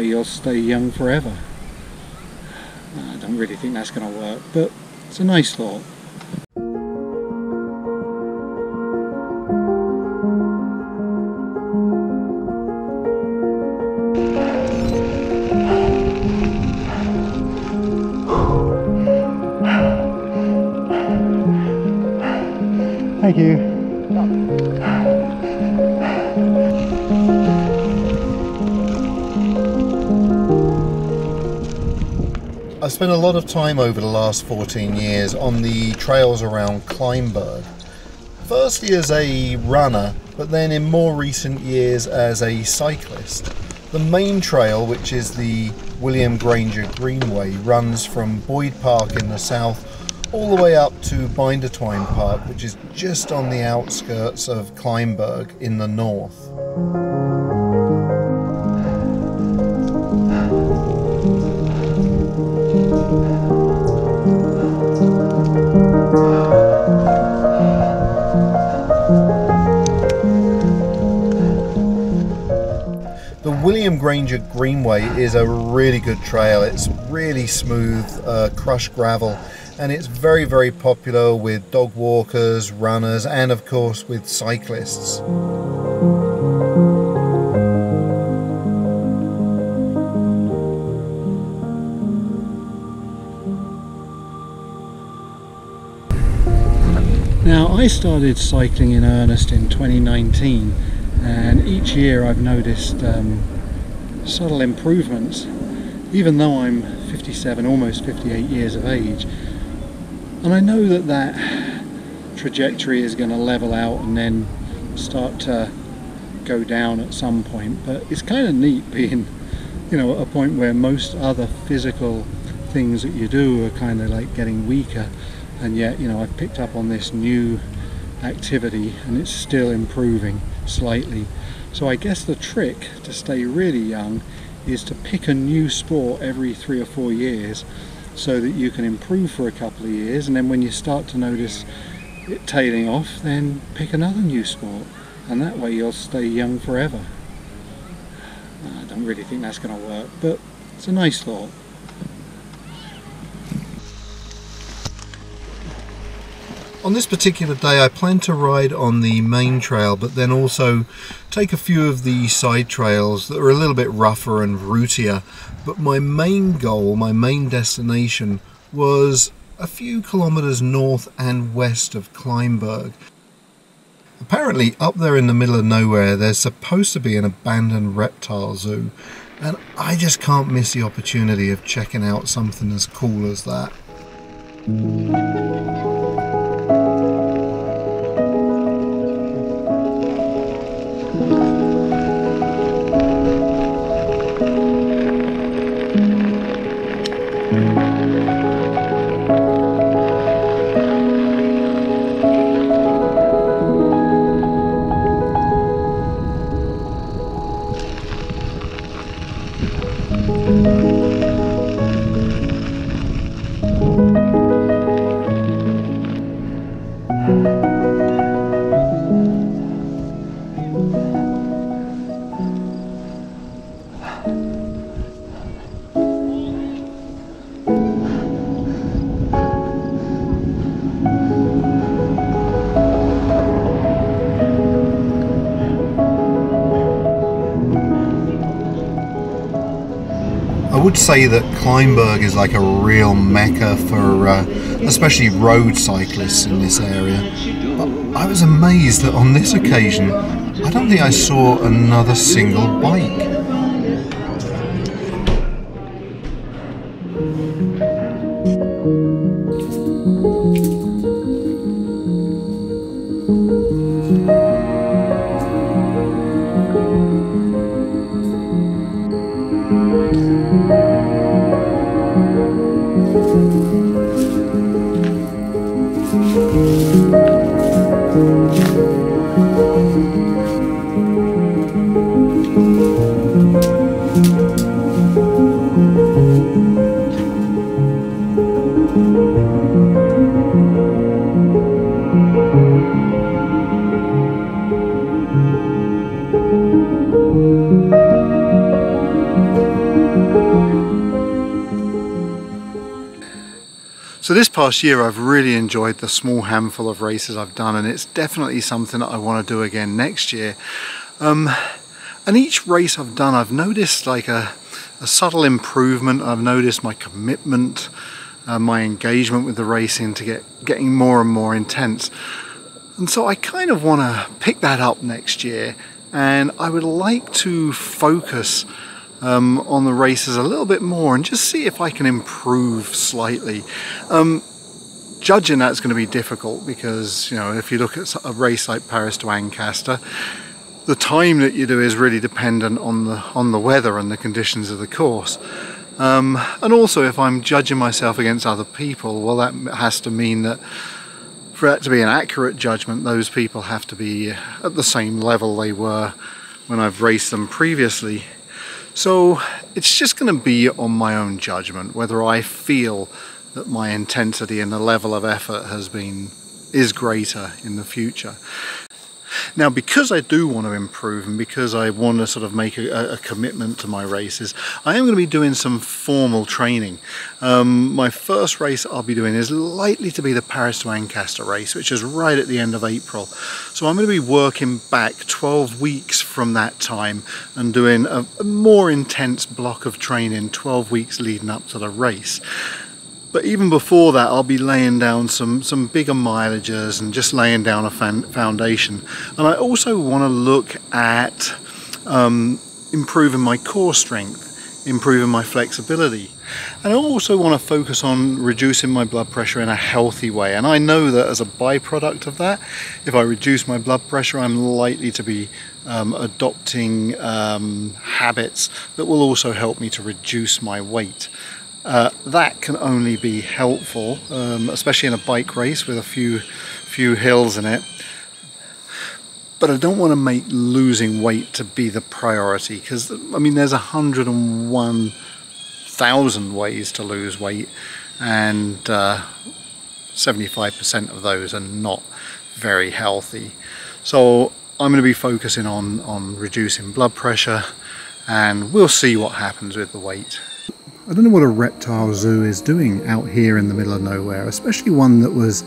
way you'll stay young forever. I don't really think that's going to work, but it's a nice thought. Thank you. I spent a lot of time over the last 14 years on the trails around Kleinburg. Firstly as a runner, but then in more recent years as a cyclist. The main trail, which is the William Granger Greenway, runs from Boyd Park in the south all the way up to Binder Twine Park, which is just on the outskirts of Kleinburg in the north. The William Granger Greenway is a really good trail. It's really smooth, crushed gravel, and it's very, very popular with dog walkers, runners, and of course with cyclists. Now, I started cycling in earnest in 2019, and each year I've noticed subtle improvements. Even though I'm 57, almost 58 years of age, and I know that that trajectory is going to level out and then start to go down at some point, but it's kind of neat being, you know, at a point where most other physical things that you do are kind of like getting weaker, and yet, you know, I've picked up on this new activity and it's still improving slightly. So I guess the trick to stay really young is to pick a new sport every 3 or 4 years, so that you can improve for a couple of years, and then when you start to notice it tailing off, then pick another new sport, and that way you'll stay young forever. I don't really think that's going to work, but it's a nice thought. On this particular day I plan to ride on the main trail, but then also take a few of the side trails that are a little bit rougher and rootier. But my main goal, my main destination, was a few kilometers north and west of Kleinburg. Apparently up there in the middle of nowhere there's supposed to be an abandoned reptile zoo, and I just can't miss the opportunity of checking out something as cool as that. I would say that Kleinburg is like a real mecca for especially road cyclists in this area, but I was amazed that on this occasion I don't think I saw another single bike. So this past year I've really enjoyed the small handful of races I've done, and it's definitely something that I want to do again next year. And each race I've done, I've noticed like a subtle improvement. I've noticed my commitment, my engagement with the racing to getting more and more intense. And so I kind of want to pick that up next year, and I would like to focus on the races a little bit more and just see if I can improve slightly. Judging that's going to be difficult because, you know, if you look at a race like Paris to Ancaster, the time that you do is really dependent on the weather and the conditions of the course. And also, if I'm judging myself against other people, well, that has to mean that for that to be an accurate judgment, those people have to be at the same level they were when I've raced them previously. So it's just going to be on my own judgment whether I feel that my intensity and the level of effort is greater in the future. Now, because I do want to improve and because I want to sort of make a commitment to my races, I am going to be doing some formal training. My first race I'll be doing is likely to be the Paris to Ancaster race, which is right at the end of April. So I'm going to be working back 12 weeks from that time and doing a more intense block of training 12 weeks leading up to the race. But even before that, I'll be laying down some bigger mileages and just laying down a foundation. And I also want to look at improving my core strength, improving my flexibility. And I also want to focus on reducing my blood pressure in a healthy way. And I know that as a byproduct of that, if I reduce my blood pressure, I'm likely to be adopting habits that will also help me to reduce my weight. That can only be helpful, especially in a bike race with a few hills in it. But I don't want to make losing weight to be the priority, because I mean there's 101,000 ways to lose weight, and 75% of those are not very healthy. So I'm going to be focusing on reducing blood pressure, and we'll see what happens with the weight. I don't know what a reptile zoo is doing out here in the middle of nowhere, especially one that was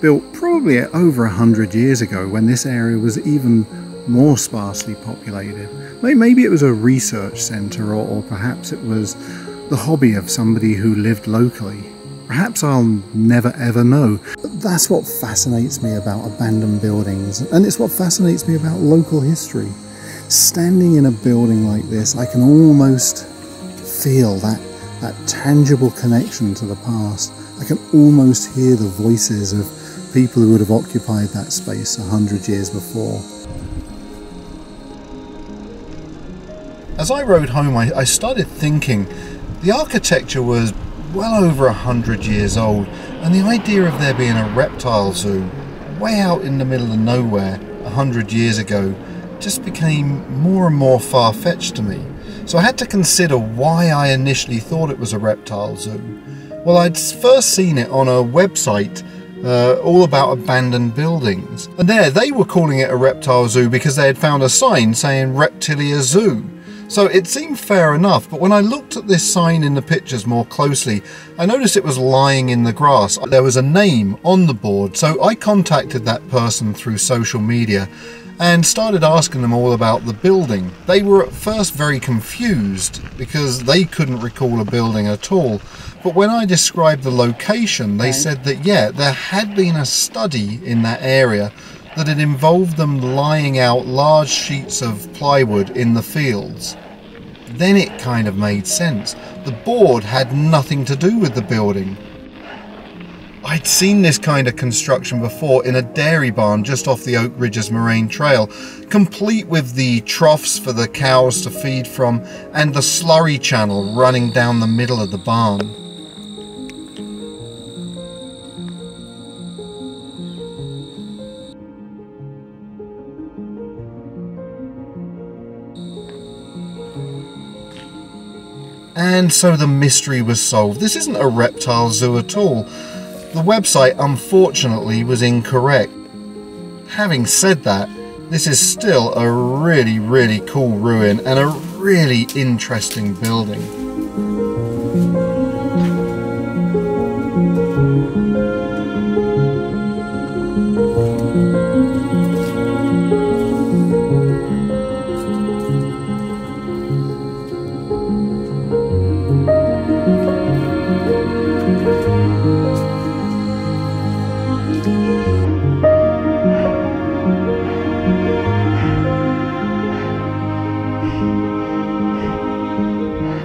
built probably over 100 years ago when this area was even more sparsely populated. Maybe it was a research centre, or perhaps it was the hobby of somebody who lived locally. Perhaps I'll never ever know. But that's what fascinates me about abandoned buildings, and it's what fascinates me about local history. Standing in a building like this, I can almost feel that tangible connection to the past. I can almost hear the voices of people who would have occupied that space 100 years before. As I rode home, I started thinking the architecture was well over 100 years old, and the idea of there being a reptile zoo way out in the middle of nowhere 100 years ago just became more and more far-fetched to me. So I had to consider why I initially thought it was a reptile zoo. Well, I'd first seen it on a website all about abandoned buildings. And there, they were calling it a reptile zoo because they had found a sign saying Reptilia Zoo. So it seemed fair enough, but when I looked at this sign in the pictures more closely, I noticed it was lying in the grass. There was a name on the board, so I contacted that person through social media and started asking them all about the building. They were at first very confused because they couldn't recall a building at all. But when I described the location, they said that, yeah, there had been a study in that area that had involved them lying out large sheets of plywood in the fields. Then it kind of made sense. The board had nothing to do with the building. I'd seen this kind of construction before in a dairy barn just off the Oak Ridges Moraine Trail, complete with the troughs for the cows to feed from and the slurry channel running down the middle of the barn. And so the mystery was solved. This isn't a reptile zoo at all. The website, unfortunately, was incorrect. Having said that, this is still a really, really cool ruin and a really interesting building.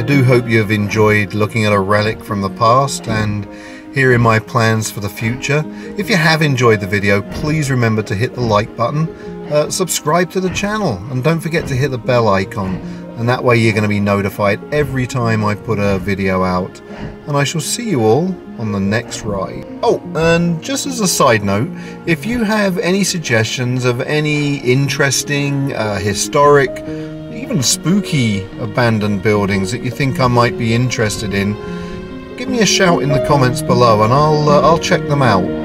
I do hope you have enjoyed looking at a relic from the past and hearing my plans for the future. If you have enjoyed the video, please remember to hit the like button, subscribe to the channel, and don't forget to hit the bell icon, and that way you're going to be notified every time I put a video out. And I shall see you all on the next ride. Oh, and just as a side note, if you have any suggestions of any interesting, historic, even spooky abandoned buildings that you think I might be interested in, give me a shout in the comments below and I'll check them out.